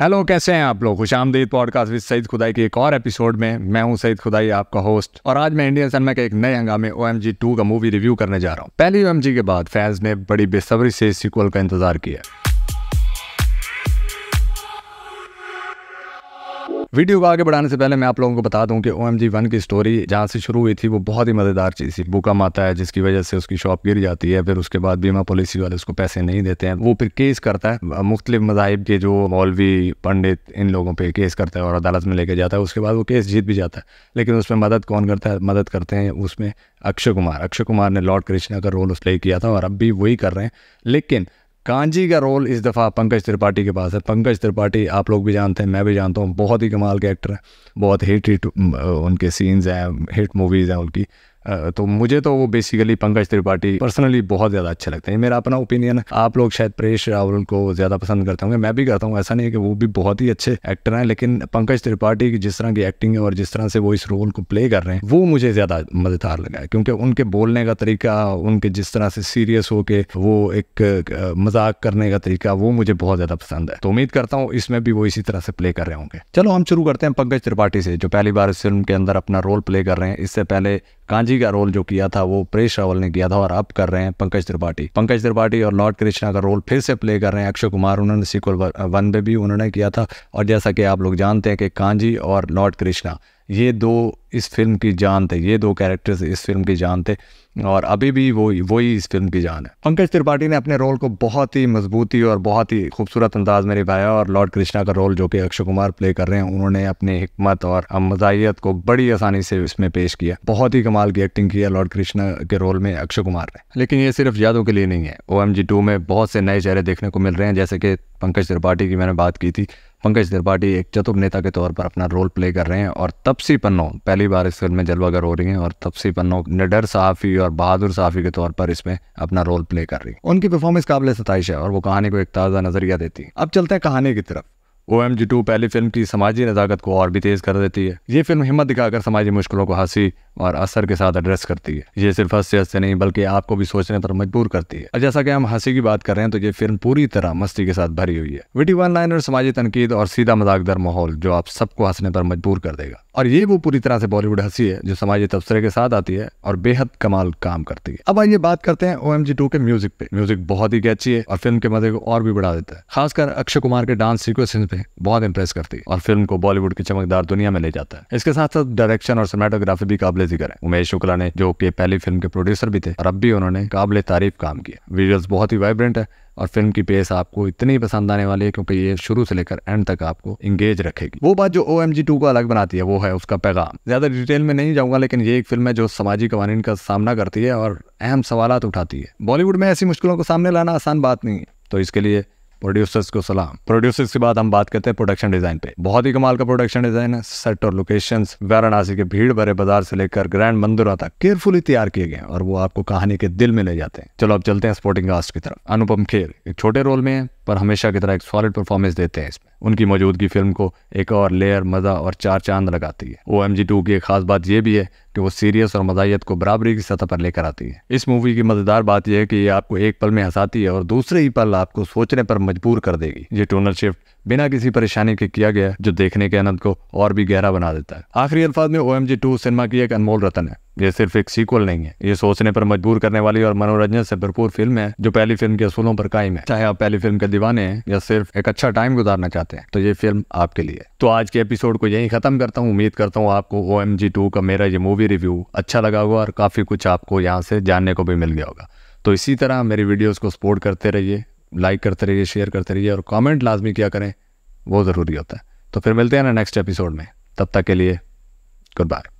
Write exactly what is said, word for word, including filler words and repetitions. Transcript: Hello, कैसे हैं आप लोग। खुशामदीद पॉडकास्ट विद सईद खुदाई के एक और एपिसोड में। मैं हूं सईद खुदाई, आपका होस्ट, और आज मैं इंडियन सिनेमा के एक नए हंगामे ओएमजी टू का मूवी रिव्यू करने जा रहा हूं। पहली ओएमजी के बाद फैंस ने बड़ी बेसब्री से इस सीक्वल का इंतजार किया। वीडियो को आगे बढ़ाने से पहले मैं आप लोगों को बता दूं कि ओएमजी वन की स्टोरी जहाँ से शुरू हुई थी वो बहुत ही मज़ेदार चीज़ थी। भूकंप आता है जिसकी वजह से उसकी शॉप गिर जाती है, फिर उसके बाद बीमा पॉलिसी वाले उसको पैसे नहीं देते हैं। वो फिर केस करता है, मुख्तलिफ मज़ाहिब के जो मौलवी पंडित इन लोगों पर केस करता है और अदालत में लेके जाता है। उसके बाद वो केस जीत भी जाता है, लेकिन उसमें मदद कौन करता है, मदद करते हैं उसमें अक्षय कुमार। अक्षय कुमार ने लॉर्ड कृष्णा का रोल प्ले किया था और अब भी वही कर रहे हैं, लेकिन कांजी का रोल इस दफ़ा पंकज त्रिपाठी के पास है। पंकज त्रिपाठी आप लोग भी जानते हैं, मैं भी जानता हूँ, बहुत ही कमाल के एक्टर हैं, बहुत हिट हिट उनके सीन्स हैं, हिट मूवीज़ हैं उनकी। तो मुझे तो वो बेसिकली पंकज त्रिपाठी पर्सनली बहुत ज़्यादा अच्छे लगते हैं। मेरा अपना ओपिनियन है, आप लोग शायद परेश रावल को ज़्यादा पसंद करते होंगे, मैं भी करता हूँ, ऐसा नहीं है कि वो भी बहुत ही अच्छे एक्टर हैं, लेकिन पंकज त्रिपाठी की जिस तरह की एक्टिंग है और जिस तरह से वो इस रोल को प्ले कर रहे हैं वो मुझे ज़्यादा मज़ेदार लगा है, क्योंकि उनके बोलने का तरीका, उनके जिस तरह से सीरियस होकर वो एक मजाक करने का तरीका, वो मुझे बहुत ज़्यादा पसंद है। तो उम्मीद करता हूँ इसमें भी वो इसी तरह से प्ले कर रहे होंगे। चलो हम शुरू करते हैं पंकज त्रिपाठी से, जो पहली बार इस फिल्म के अंदर अपना रोल प्ले कर रहे हैं। इससे पहले कांजी का रोल जो किया था वो परेश रावल ने किया था और अब कर रहे हैं पंकज त्रिपाठी। पंकज त्रिपाठी और लॉर्ड कृष्णा का रोल फिर से प्ले कर रहे हैं अक्षय कुमार। उन्होंने सीक्वल वन में भी उन्होंने किया था, और जैसा कि आप लोग जानते हैं कि कांजी और लॉर्ड कृष्णा ये दो इस फिल्म की जान थे, ये दो कैरेक्टर्स इस फिल्म की जान थे और अभी भी वो वही इस फिल्म की जान है। पंकज त्रिपाठी ने अपने रोल को बहुत ही मजबूती और बहुत ही खूबसूरत अंदाज में निभाया, और लॉर्ड कृष्णा का रोल जो कि अक्षय कुमार प्ले कर रहे हैं, उन्होंने अपने हिकमत और मज़ाहियत को बड़ी आसानी से इसमें पेश किया। बहुत ही कमाल की एक्टिंग की है लॉर्ड कृष्णा के रोल में अक्षय कुमार ने। लेकिन ये सिर्फ यादों के लिए नहीं है, ओएमजी टू में बहुत से नए चेहरे देखने को मिल रहे हैं। जैसे कि पंकज त्रिपाठी की मैंने बात की थी, पंकज त्रिपाठी एक चतुर नेता के तौर पर अपना रोल प्ले कर रहे हैं, और तापसी पन्नू पहली बार इस फिल्म में जलवागर हो रही हैं, और तापसी पन्नू निडर सहाफ़ी और बहादुर सहाफ़ी के तौर पर इसमें अपना रोल प्ले कर रही है। उनकी परफॉर्मेंस काबिल सताइश है और वो कहानी को एक ताज़ा नज़रिया देती है। अब चलते हैं कहानी की तरफ। ओएमजी टू पहली फिल्म की समाजी नज़ाकत को और भी तेज़ कर देती है। ये फिल्म हिम्मत दिखाकर समाजी मुश्किलों को हंसी और असर के साथ एड्रेस करती है। ये सिर्फ हंसते हंसते नहीं बल्कि आपको भी सोचने पर मजबूर करती है। और जैसा कि हम हंसी की बात कर रहे हैं तो ये फिल्म पूरी तरह मस्ती के साथ भरी हुई है। विटी वन लाइनर, समाजी तनकीद और सीधा मजाकदार माहौल जो आप सबको हंसने पर मजबूर कर देगा। और ये वो पूरी तरह से बॉलीवुड हंसी है जो समाजी तबसरे के साथ आती है और बेहद कमाल काम करती है। अब आइए बात करते हैं ओएमजी टू के म्यूजिक पे। म्यूजिक बहुत ही कैची है और फिल्म के मजे को और भी बढ़ा देता है। खासकर अक्षय कुमार के डांस सीक्वेंसेस पे बहुत इंप्रेस करती है और फिल्म को बॉलीवुड की चमकदार दुनिया में ले जाता है। इसके साथ साथ डायरेक्शन और सिनेमाटोग्राफी भी काबिल जिक्र है। उमेश शुक्ला ने, जो कि पहली फिल्म के प्रोड्यूसर भी थे, और अब भी उन्होंने काबिल तारीफ काम किया। विजुअल्स बहुत ही वाइब्रेंट है और फिल्म की पेस आपको इतनी पसंद आने वाली है क्योंकि ये शुरू से लेकर एंड तक आपको इंगेज रखेगी। वो बात जो ओएमजी टू को अलग बनाती है वो है उसका पैगाम। ज़्यादा डिटेल में नहीं जाऊँगा, लेकिन ये एक फिल्म है जो सामाजिक कवानीन का सामना करती है और अहम सवालात उठाती है। बॉलीवुड में ऐसी मुश्किलों को सामने लाना आसान बात नहीं है, तो इसके लिए प्रोड्यूसर्स को सलाम। प्रोड्यूसर्स के बाद हम बात करते हैं प्रोडक्शन डिज़ाइन पे। बहुत ही कमाल का प्रोडक्शन डिज़ाइन है। सेट और लोकेशंस वाराणसी के भीड़ भरे बाजार से लेकर ग्रैंड मंदिर तक केयरफुली तैयार किए गए हैं और वो आपको कहानी के दिल में ले जाते हैं। चलो अब चलते हैं सपोर्टिंग कास्ट की तरफ। अनुपम खेर एक छोटे रोल में है पर हमेशा की तरह एक सॉलिड परफॉर्मेंस देते हैं। इसमें उनकी मौजूदगी फिल्म को एक और लेयर मज़ा और चार चांद लगाती है। ओएमजी टू की एक खास बात यह भी है कि वो सीरियस और मज़ाहियत को बराबरी की सतह पर लेकर आती है। इस मूवी की मज़ेदार बात यह है कि ये आपको एक पल में हंसाती है और दूसरे ही पल आपको सोचने पर मजबूर कर देगी। ये टोनल शिफ्ट बिना किसी परेशानी के किया गया जो देखने के आनंद को और भी गहरा बना देता है। आखिरी अल्फाज में ओएमजी टू सिनेमा की एक अनमोल रतन है। ये सिर्फ एक सीक्वल नहीं है, ये सोचने पर मजबूर करने वाली और मनोरंजन से भरपूर फिल्म है जो पहली फिल्म के असूलों पर कायम है। चाहे आप पहली फिल्म के दीवाने हैं या सिर्फ एक अच्छा टाइम गुजारना चाहते हैं तो ये फिल्म आपके लिए। तो आज के एपिसोड को यहीं खत्म करता हूँ। उम्मीद करता हूँ आपको ओएमजी टू का मेरा ये मूवी रिव्यू अच्छा लगा होगा और काफ़ी कुछ आपको यहाँ से जानने को भी मिल गया होगा। तो इसी तरह मेरी वीडियोज़ को सपोर्ट करते रहिए, लाइक करते रहिए, शेयर करते रहिए और कमेंट लाजमी किया करें, वो ज़रूरी होता है। तो फिर मिलते हैं ना नेक्स्ट एपिसोड में, तब तक के लिए गुड बाय।